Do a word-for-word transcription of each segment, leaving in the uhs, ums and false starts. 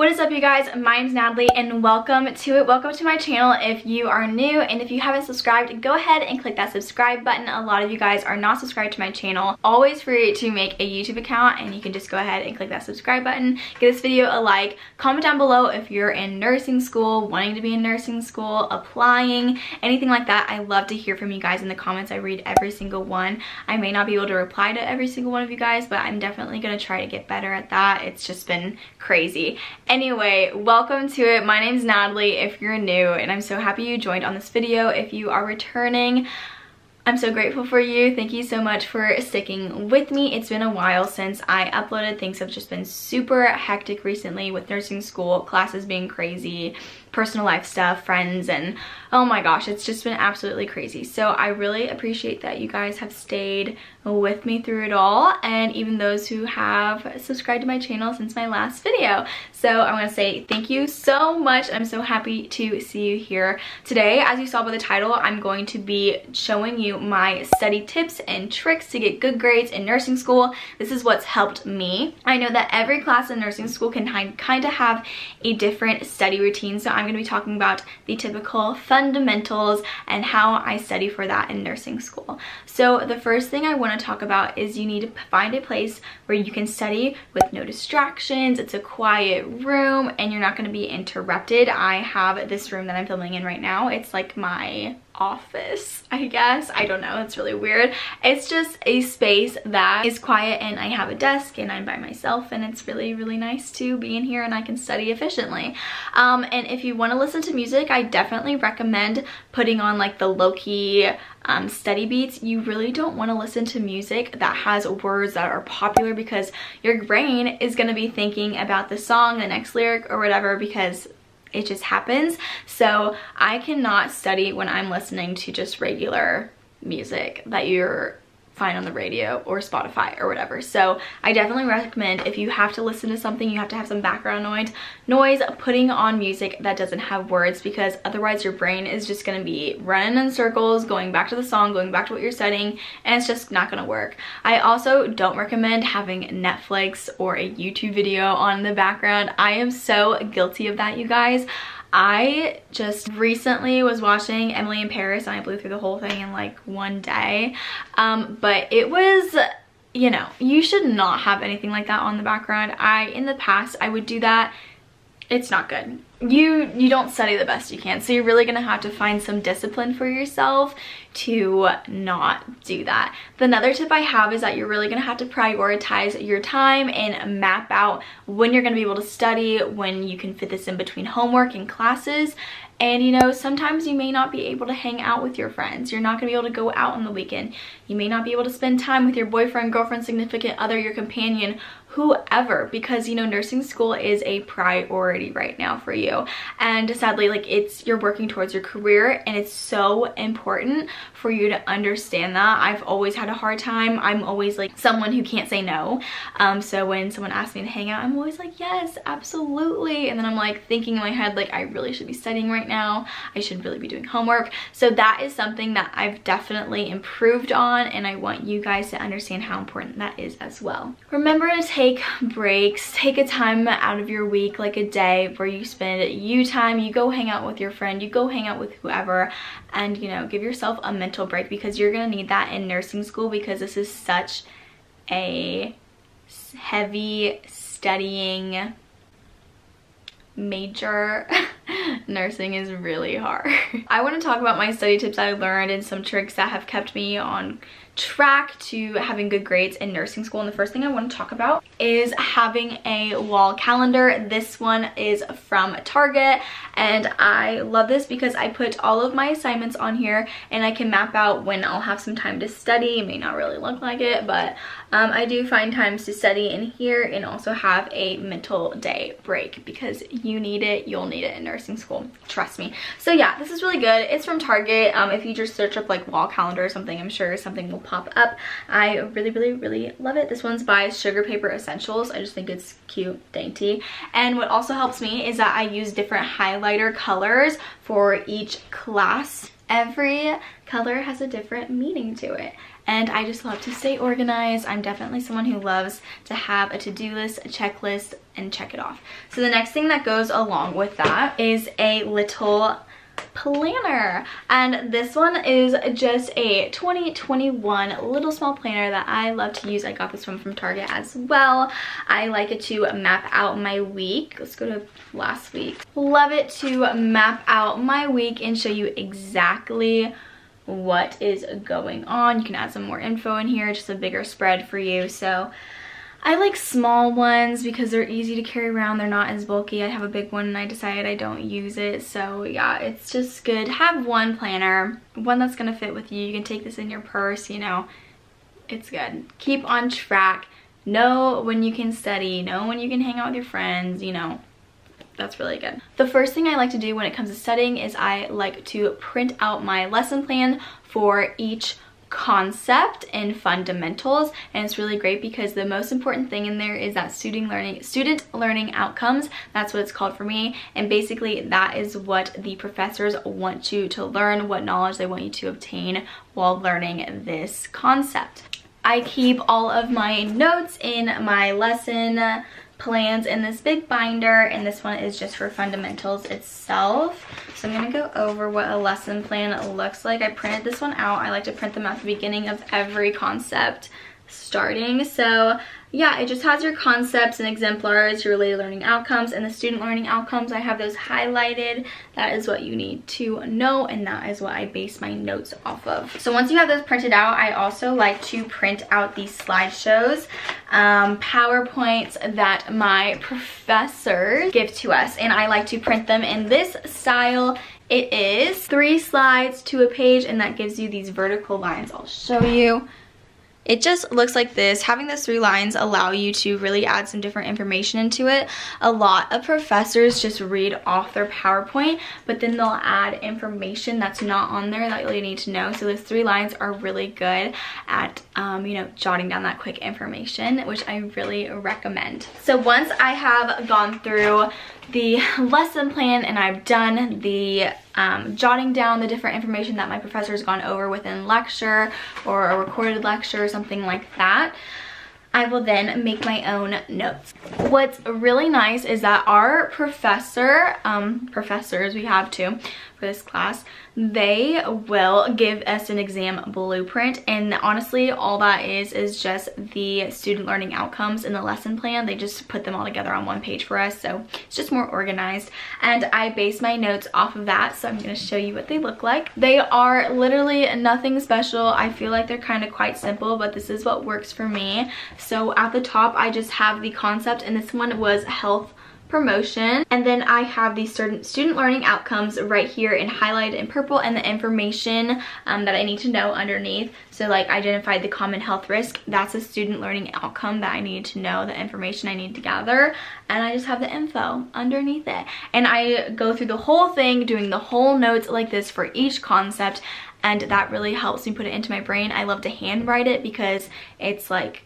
What is up, you guys? My name's Natalie and welcome to it. Welcome to my channel if you are new, and if you haven't subscribed, go ahead and click that subscribe button. A lot of you guys are not subscribed to my channel. Always free to make a YouTube account, and you can just go ahead and click that subscribe button. Give this video a like. Comment down below if you're in nursing school, wanting to be in nursing school, applying, anything like that. I love to hear from you guys in the comments. I read every single one. I may not be able to reply to every single one of you guys, but I'm definitely going to try to get better at that. It's just been crazy. Anyway, welcome to it. My name's Natalie if you're new, and I'm so happy you joined on this video. If you are returning, I'm so grateful for you. Thank you so much for sticking with me. It's been a while since I uploaded. Things have just been super hectic recently with nursing school, classes being crazy, personal life stuff, friends, and oh my gosh, it's just been absolutely crazy. So I really appreciate that you guys have stayed with me through it all, and even those who have subscribed to my channel since my last video. So I want to say thank you so much. I'm so happy to see you here today. As you saw by the title, I'm going to be showing you my study tips and tricks to get good grades in nursing school. This is what's helped me. I know that every class in nursing school can kind of have a different study routine, so I'm I'm going to be talking about the typical fundamentals and how I study for that in nursing school. So the first thing I want to talk about is you need to find a place where you can study with no distractions. It's a quiet room and you're not going to be interrupted. I have this room that I'm filming in right now. It's like my office, I guess. I don't know. It's really weird. It's just a space that is quiet, and I have a desk and I'm by myself, and it's really, really nice to be in here and I can study efficiently. Um, and if you want to listen to music, I definitely recommend putting on like the low-key um, study beats. You really don't want to listen to music that has words that are popular because your brain is going to be thinking about the song, the next lyric or whatever, because it just happens. So I cannot study when I'm listening to just regular music that you're find on the radio or Spotify or whatever. So I definitely recommend, if you have to listen to something, you have to have some background noise, noise putting on music that doesn't have words, because otherwise your brain is just going to be running in circles, going back to the song, going back to what you're studying, and it's just not going to work. I also don't recommend having Netflix or a YouTube video on the background. I am so guilty of that, you guys. I just recently was watching Emily in Paris, and I blew through the whole thing in like one day, um, but it was, you know, you should not have anything like that on the background. I, in the past, I would do that. It's not good. You, you don't study the best you can, so you're really gonna have to find some discipline for yourself to not do that. Another tip I have is that you're really gonna have to prioritize your time and map out when you're gonna be able to study, when you can fit this in between homework and classes. And you know, sometimes you may not be able to hang out with your friends. You're not gonna be able to go out on the weekend. You may not be able to spend time with your boyfriend, girlfriend, significant other, your companion, whoever, because you know, nursing school is a priority right now for you. And sadly, like, it's, you're working towards your career, and it's so important for you to understand that. I've always had a hard time. I'm always like someone who can't say no. Um, so when someone asks me to hang out, I'm always like, yes, absolutely. And then I'm like thinking in my head, like, I really should be studying right now. I should really be doing homework. So that is something that I've definitely improved on, and I want you guys to understand how important that is as well. Remember to take breaks. Take a time out of your week, like a day where you spend you time. You go hang out with your friend. You go hang out with whoever, and you know, give yourself a mental break, because you're gonna need that in nursing school, because this is such a heavy studying major. Nursing is really hard. I want to talk about my study tips I learned and some tricks that have kept me on track to having good grades in nursing school. And the first thing I want to talk about is having a wall calendar. This one is from Target, and I love this because I put all of my assignments on here, and I can map out when I'll have some time to study. It may not really look like it, but um, I do find times to study in here, and also have a mental day break, because you need it. You'll need it in nursing school, trust me. So yeah, this is really good. It's from Target. Um, if you just search up like wall calendar or something, I'm sure something will pop up. I really, really, really love it. This one's by Sugar Paper Essentials. I just think it's cute, dainty. And what also helps me is that I use different highlighter colors for each class. Every color has a different meaning to it. and I just love to stay organized. I'm definitely someone who loves to have a to-do list, a checklist, and check it off. So the next thing that goes along with that is a little planner, and this one is just a twenty twenty-one little small planner that I love to use. I got this one from Target as well. I like it to map out my week. Let's go to last week. Love it to map out my week and show you exactly what is going on. You can add some more info in here, just a bigger spread for you. So I like small ones because they're easy to carry around. They're not as bulky. I have a big one and I decided I don't use it. So yeah, it's just good. Have one planner, one that's going to fit with you. You can take this in your purse, you know, it's good. Keep on track. Know when you can study. Know when you can hang out with your friends, you know. That's really good. The first thing I like to do when it comes to studying is I like to print out my lesson plan for each concept and fundamentals, and it's really great because the most important thing in there is that student learning student learning outcomes. That's what it's called for me, and basically that is what the professors want you to learn, what knowledge they want you to obtain while learning this concept. I keep all of my notes in my lesson plans in this big binder, and this one is just for fundamentals itself. So I'm going to go over what a lesson plan looks like. I printed this one out. I like to print them at the beginning of every concept starting. So yeah, it just has your concepts and exemplars, your related learning outcomes, and the student learning outcomes. I have those highlighted. That is what you need to know, and that is what I base my notes off of. So once you have those printed out, I also like to print out these slideshows, um, PowerPoints that my professors give to us, and I like to print them in this style. It is three slides to a page, and that gives you these vertical lines. I'll show you. It just looks like this. Having those three lines allow you to really add some different information into it. A lot of professors just read off their PowerPoint, but then they'll add information that's not on there that you need to know. So those three lines are really good at um, you know, jotting down that quick information, which I really recommend. So once I have gone through the lesson plan and I've done the um, jotting down the different information that my professor has gone over within lecture or a recorded lecture or something like that, I will then make my own notes. What's really nice is that our professor, um, professors, we have two for this class, they will give us an exam blueprint, and honestly all that is is just the student learning outcomes and the lesson plan. They just put them all together on one page for us, so it's just more organized, and I base my notes off of that. So I'm going to show you what they look like. They are literally nothing special. I feel like they're kind of quite simple, but this is what works for me. So at the top I just have the concept, and this one was health promotion, and then I have the student student learning outcomes right here in highlighted in purple, and the information um, that I need to know underneath. So like identified the common health risk, that's a student learning outcome that I need to know, the information I need to gather, and I just have the info underneath it. And I go through the whole thing doing the whole notes like this for each concept, and that really helps me put it into my brain. I love to handwrite it because it's like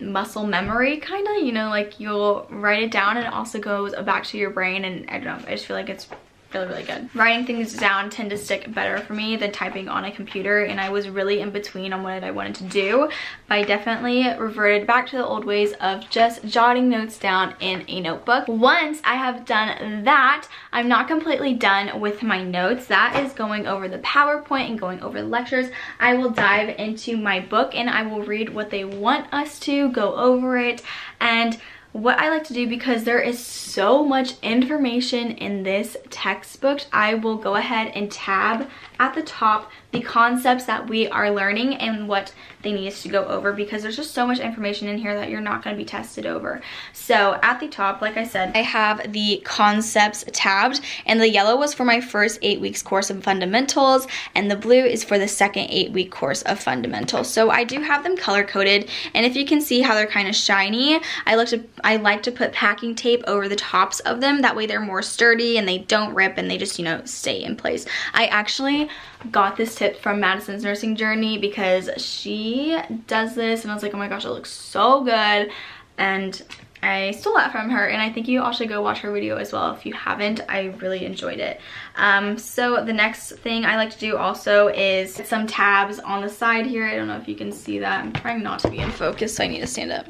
muscle memory kind of, you know, like you'll write it down and it also goes back to your brain, and I don't know, I just feel like it's really really good. Writing things down tend to stick better for me than typing on a computer, and I was really in between on what I wanted to do, but I definitely reverted back to the old ways of just jotting notes down in a notebook. Once I have done that, I'm not completely done with my notes. That is going over the PowerPoint and going over the lectures. I will dive into my book and I will read what they want us to go over it, and what I like to do, because there is so much information in this textbook, I will go ahead and tab at the top the concepts that we are learning and what they need us to go over, because there's just so much information in here that you're not going to be tested over. So at the top, like I said, I have the concepts tabbed, and the yellow was for my first eight weeks course of fundamentals, and the blue is for the second eight week course of fundamentals. So I do have them color coded, and if you can see how they're kind of shiny, I like to I like to put packing tape over the tops of them. That way they're more sturdy and they don't rip, and they just, you know, stay in place. I actually got this tip from Madison's Nursing Journey because she does this, and I was like, oh my gosh, it looks so good, and I stole that from her, and I think you all should go watch her video as well if you haven't. I really enjoyed it. Um, so the next thing I like to do also is some tabs on the side here. I don't know if you can see that. I'm trying not to be in focus, so I need to stand up.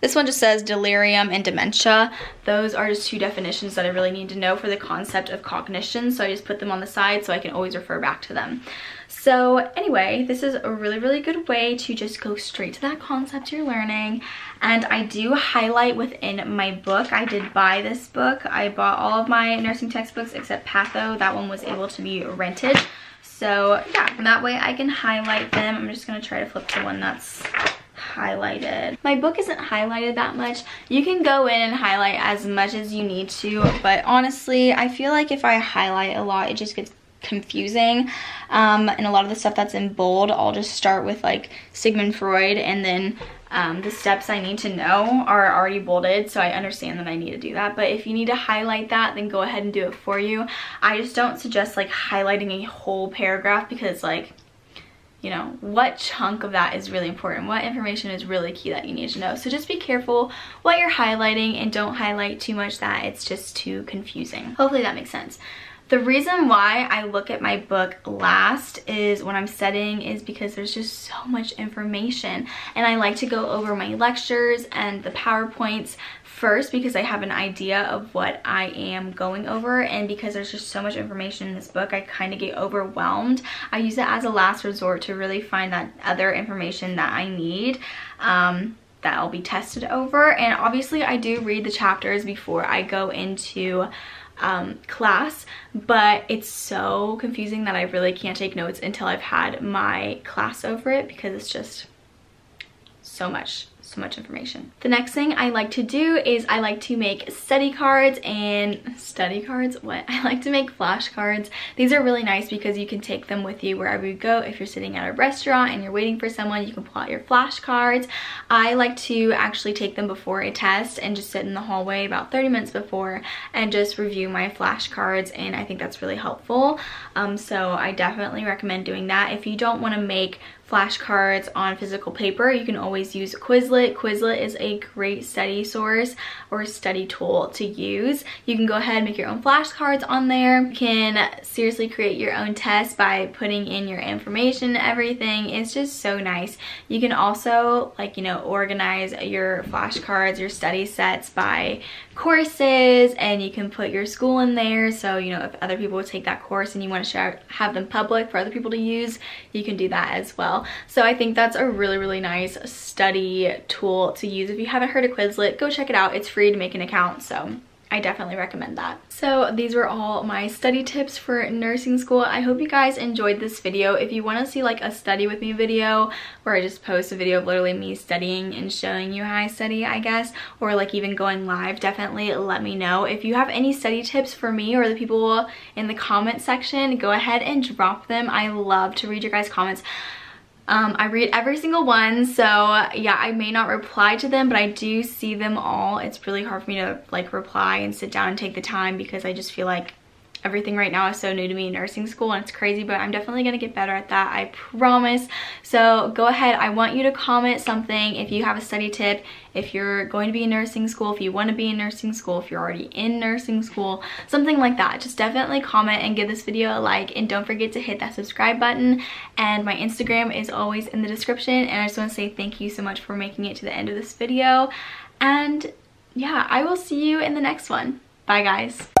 This one just says delirium and dementia. Those are just two definitions that I really need to know for the concept of cognition, so I just put them on the side so I can always refer back to them. So anyway, this is a really, really good way to just go straight to that concept you're learning. And I do highlight within my book. I did buy this book. I bought all of my nursing textbooks except Patho. That one was able to be rented. So yeah, that way I can highlight them. I'm just gonna try to flip to one that's highlighted. My book isn't highlighted that much. You can go in and highlight as much as you need to, but honestly, I feel like if I highlight a lot, it just gets confusing, um, and a lot of the stuff that's in bold, I'll just start with like Sigmund Freud, and then um, the steps I need to know are already bolded, so I understand that I need to do that. But if you need to highlight that, then go ahead and do it for you. I just don't suggest like highlighting a whole paragraph, because like, you know, what chunk of that is really important, what information is really key that you need to know. So just be careful what you're highlighting, and don't highlight too much that it's just too confusing. Hopefully that makes sense. The reason why I look at my book last is when I'm studying is because there's just so much information, and I like to go over my lectures and the PowerPoints first because I have an idea of what I am going over, and because there's just so much information in this book, I kind of get overwhelmed. I use it as a last resort to really find that other information that I need. Um, that I'll be tested over, and obviously I do read the chapters before I go into um, class, but it's so confusing that I really can't take notes until I've had my class over it, because it's just so much, so much information. The next thing I like to do is I like to make study cards and study cards, what? I like to make flashcards. These are really nice because you can take them with you wherever you go. If you're sitting at a restaurant and you're waiting for someone, you can pull out your flashcards. I like to actually take them before a test and just sit in the hallway about thirty minutes before and just review my flashcards, and I think that's really helpful. Um, so I definitely recommend doing that. If you don't want to make flashcards on physical paper, you can always use Quizlet. Quizlet is a great study source or study tool to use. You can go ahead and make your own flashcards on there. You can seriously create your own test by putting in your information, everything. It's just so nice. You can also, like, you know, organize your flashcards, your study sets by courses, and you can put your school in there. So, you know, if other people take that course and you want to share, have them public for other people to use, you can do that as well. So I think that's a really, really nice study tool to use. If you haven't heard of Quizlet, go check it out. It's free to make an account, so I definitely recommend that. So these were all my study tips for nursing school. I hope you guys enjoyed this video. If you want to see like a study with me video where I just post a video of literally me studying and showing you how I study, I guess, or like even going live, definitely let me know. If you have any study tips for me or the people in the comment section, go ahead and drop them. I love to read your guys' comments. Um, I read every single one, so yeah, I may not reply to them, but I do see them all. It's really hard for me to like reply and sit down and take the time, because I just feel like everything right now is so new to me in nursing school, and it's crazy, but I'm definitely gonna get better at that, I promise. So go ahead, I want you to comment something if you have a study tip, if you're going to be in nursing school, if you want to be in nursing school, if you're already in nursing school, something like that. Just definitely comment and give this video a like, and don't forget to hit that subscribe button, and my Instagram is always in the description. And I just want to say thank you so much for making it to the end of this video, and yeah, I will see you in the next one. Bye guys.